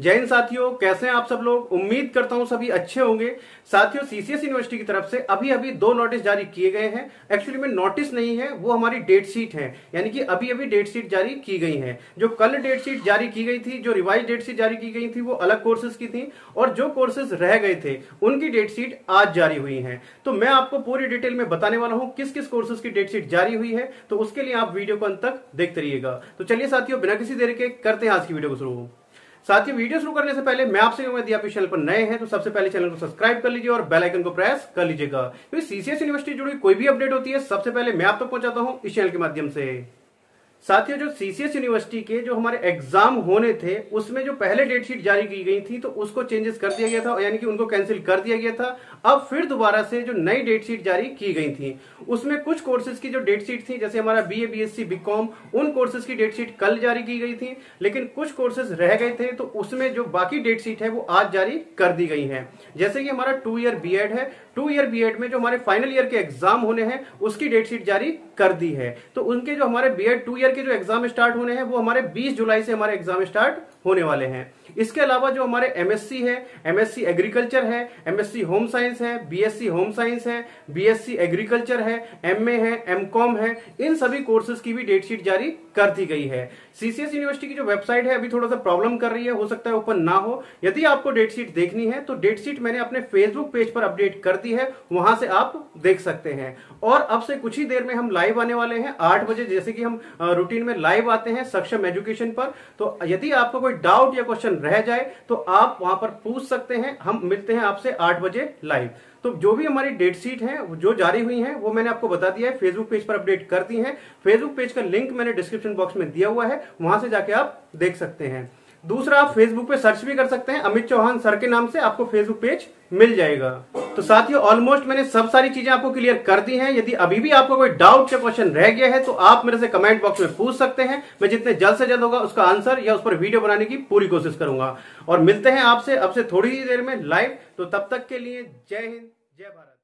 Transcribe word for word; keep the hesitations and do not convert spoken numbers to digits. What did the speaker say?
जय हिंद साथियों, कैसे हैं आप सब लोग। उम्मीद करता हूं सभी अच्छे होंगे। साथियों, सीसीएस यूनिवर्सिटी की तरफ से अभी अभी दो नोटिस जारी किए गए हैं। एक्चुअली में नोटिस नहीं है, वो हमारी डेट शीट है, यानी कि अभी अभी डेट शीट जारी की गई है। जो कल डेट शीट जारी की गई थी, जो रिवाइज डेट शीट जारी की गई थी, वो अलग कोर्सेज की थी और जो कोर्सेज रह गए थे उनकी डेट शीट आज जारी हुई है। तो मैं आपको पूरी डिटेल में बताने वाला हूँ किस किस कोर्सेज की डेट शीट जारी हुई है, तो उसके लिए आप वीडियो को अंत तक देखते रहिएगा। तो चलिए साथियों, बिना किसी देर के करते हैं आज की वीडियो को शुरू। साथियों, वीडियो शुरू करने से पहले मैं आपसे यदि आप इस चैनल पर नए हैं तो सबसे पहले चैनल को सब्सक्राइब कर लीजिए और बेल आइकन को प्रेस कर लीजिएगा, क्योंकि सीसीएस यूनिवर्सिटी जुड़ी कोई भी अपडेट होती है सबसे पहले मैं आप तक तो पहुंचाता हूं इस चैनल के माध्यम से। साथियों, जो सीसीएस यूनिवर्सिटी के जो हमारे एग्जाम होने थे उसमें जो पहले डेट शीट जारी की गई थी तो उसको चेंजेस कर दिया गया था, यानी कि उनको कैंसिल कर दिया गया था। अब फिर दोबारा से जो नई डेट शीट जारी की गई थी उसमें कुछ कोर्सेज की जो डेट शीट थी, जैसे हमारा बीए, बीएससी, बीकॉम, उन कोर्सेज की डेट शीट कल जारी की गई थी, लेकिन कुछ कोर्सेज रह गए थे तो उसमें जो बाकी डेट शीट है वो आज जारी कर दी गई है। जैसे कि हमारा टू ईयर बीएड है, टू ईयर बीएड में जो हमारे फाइनल ईयर के एग्जाम होने हैं उसकी डेट शीट जारी कर दी है। तो उनके जो हमारे बीएड टू ईयर के जो एग्जाम स्टार्ट होने हैं वो हमारे बीस जुलाई से हमारे एग्जाम स्टार्ट होने वाले हैं। इसके अलावा जो हमारे एमएससी है, एमएससी एग्रीकल्चर है, एमएससी होम साइंस है, बीएससी होम साइंस है, बीएससी एग्रीकल्चर है, एमए है, एमकॉम है, इन सभी कोर्सेज की भी डेट शीट जारी कर दी गई है। सीसीएस यूनिवर्सिटी की जो वेबसाइट है अभी थोड़ा सा प्रॉब्लम कर रही है, हो सकता है ओपन ना हो। यदि आपको डेट शीट देखनी है तो डेट शीट मैंने अपने फेसबुक पेज पर अपडेट कर दी है, वहां से आप देख सकते हैं। और अब से कुछ ही देर में हम लाइव आने वाले हैं आठ बजे, जैसे कि हम रूटीन में लाइव आते हैं सक्षम एजुकेशन पर। तो यदि आपको कोई डाउट या क्वेश्चन रह जाए तो आप वहां पर पूछ सकते हैं। हम मिलते हैं आपसे आठ बजे लाइव। तो जो भी हमारी डेट शीट है जो जारी हुई है वो मैंने आपको बता दिया है, फेसबुक पेज पर अपडेट कर दी है। फेसबुक पेज का लिंक मैंने डिस्क्रिप्शन बॉक्स में दिया हुआ है, वहां से जाके आप देख सकते हैं। दूसरा, आप फेसबुक पे सर्च भी कर सकते हैं, अमित चौहान सर के नाम से आपको फेसबुक पेज मिल जाएगा। तो साथियों, ऑलमोस्ट मैंने सब सारी चीजें आपको क्लियर कर दी हैं। यदि अभी भी आपको कोई डाउट या क्वेश्चन रह गया है तो आप मेरे से कमेंट बॉक्स में पूछ सकते हैं। मैं जितने जल्द से जल्द होगा उसका आंसर या उस पर वीडियो बनाने की पूरी कोशिश करूंगा। और मिलते हैं आपसे अब से थोड़ी ही देर में लाइव। तो तब तक के लिए जय हिंद, जय भारत।